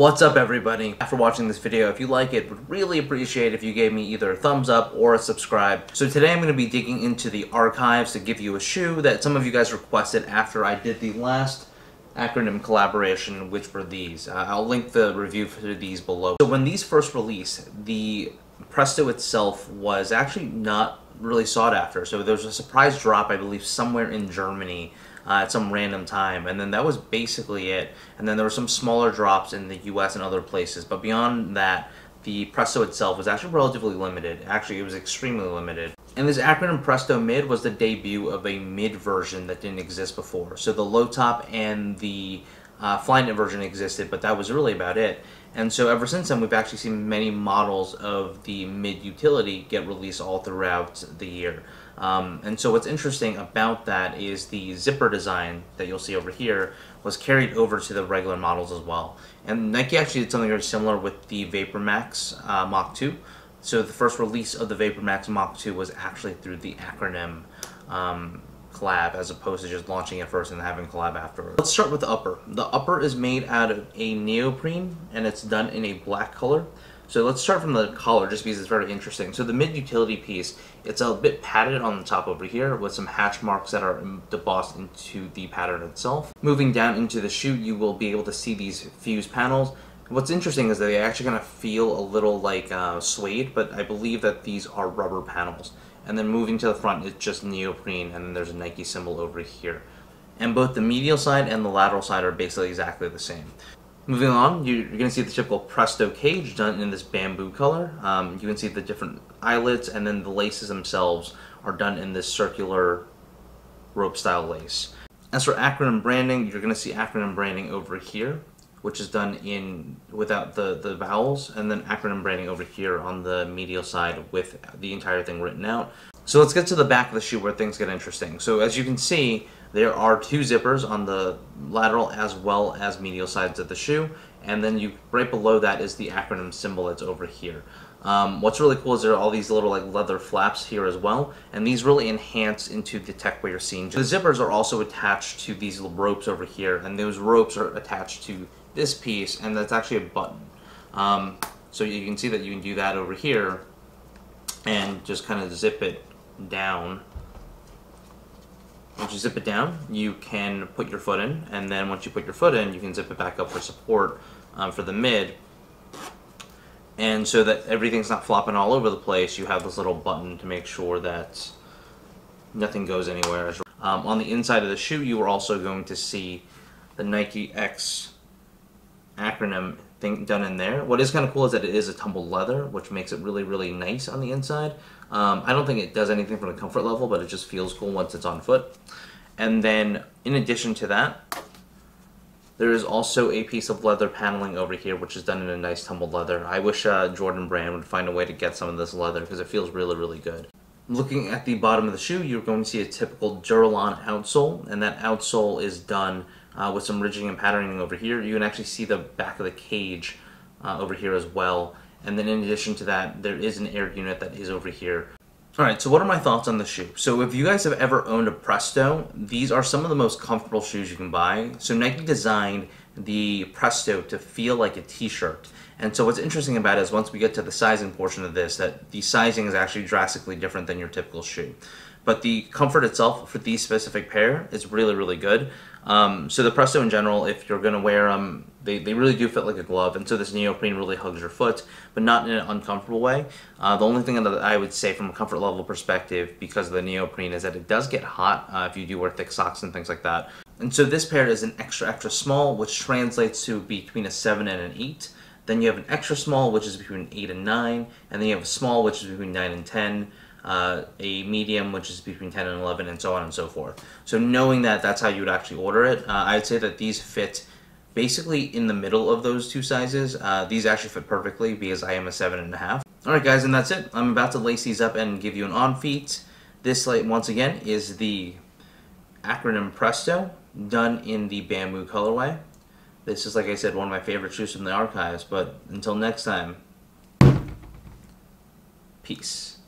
What's up, everybody? After watching this video, if you like it, would really appreciate if you gave me either a thumbs up or a subscribe. So today I'm going to be digging into the archives to give you a shoe that some of you guys requested after I did the last acronym collaboration, which were these. I'll link the review for these below. So when these first released, the Presto itself was actually not really sought after. So there was a surprise drop, I believe, somewhere in Germany at some random time, and then that was basically it. And then there were some smaller drops in the US and other places, but beyond that, the Presto itself was actually relatively limited. Actually, it was extremely limited. And this acronym Presto Mid was the debut of a mid version that didn't exist before. So the low top and the FlyNet version existed, but that was really about it. And so ever since then, we've actually seen many models of the mid utility get released all throughout the year. And so what's interesting about that is the zipper design that you'll see over here was carried over to the regular models as well. And Nike actually did something very similar with the VaporMax Mach 2. So the first release of the VaporMax Mach 2 was actually through the acronym collab, as opposed to just launching it first and having collab afterwards. Let's start with the upper. The upper is made out of a neoprene, and it's done in a black color. So let's start from the collar, just because it's very interesting. So the mid utility piece, it's a bit padded on the top over here with some hatch marks that are embossed into the pattern itself. Moving down into the shoe, you will be able to see these fused panels. What's interesting is that they actually kind of feel a little like suede, but I believe that these are rubber panels. And then moving to the front, it's just neoprene, and then there's a Nike symbol over here. And both the medial side and the lateral side are basically exactly the same. Moving on, you're going to see the typical Presto cage done in this bamboo color. You can see the different eyelets, and then the laces themselves are done in this circular rope style lace. As for acronym branding, you're going to see acronym branding over here, which is done in without the vowels, and then acronym branding over here on the medial side with the entire thing written out. So let's get to the back of the shoe where things get interesting. So as you can see, there are two zippers on the lateral as well as medial sides of the shoe, and then right below that is the acronym symbol that's over here. What's really cool is there are all these little like leather flaps here as well, and these really enhance into the tech where you're seeing. The zippers are also attached to these little ropes over here, and those ropes are attached to this piece, and that's actually a button. So you can see that you can do that over here and just kind of zip it down. Once you zip it down, you can put your foot in, and then once you put your foot in, you can zip it back up for support for the mid. And so that everything's not flopping all over the place, you have this little button to make sure that nothing goes anywhere. On the inside of the shoe, you are also going to see the Nike X acronym thing done in there. What is kind of cool is that it is a tumbled leather, which makes it really, really nice on the inside. I don't think it does anything from a comfort level, but it just feels cool once it's on foot. And then in addition to that, there is also a piece of leather paneling over here, which is done in a nice tumbled leather. I wish Jordan Brand would find a way to get some of this leather, because it feels really, really good. Looking at the bottom of the shoe, you're going to see a typical Juralon outsole, and that outsole is done with some ridging and patterning over here. You can actually see the back of the cage over here as well. And then in addition to that, there is an air unit that is over here. Alright, so what are my thoughts on the shoe? So if you guys have ever owned a Presto, these are some of the most comfortable shoes you can buy. So Nike designed the Presto to feel like a t-shirt. And so what's interesting about it is once we get to the sizing portion of this, that the sizing is actually drastically different than your typical shoe. But the comfort itself for these specific pair is really, really good. So the Presto in general, if you're going to wear them, they really do fit like a glove. And so this neoprene really hugs your foot, but not in an uncomfortable way. The only thing that I would say from a comfort level perspective, because of the neoprene, is that it does get hot if you do wear thick socks and things like that. And so this pair is an extra, extra small, which translates to between a 7 and an 8. Then you have an extra small, which is between 8 and 9. And then you have a small, which is between 9 and 10. A medium, which is between 10 and 11, and so on and so forth. So knowing that, that's how you would actually order it. I'd say that these fit basically in the middle of those two sizes. These actually fit perfectly because I am a 7.5. All right, guys, and that's it. I'm about to lace these up and give you an on feet. This, once again, is the acronym Presto done in the bamboo colorway. This is, like I said, one of my favorite shoes from the archives, but until next time, peace.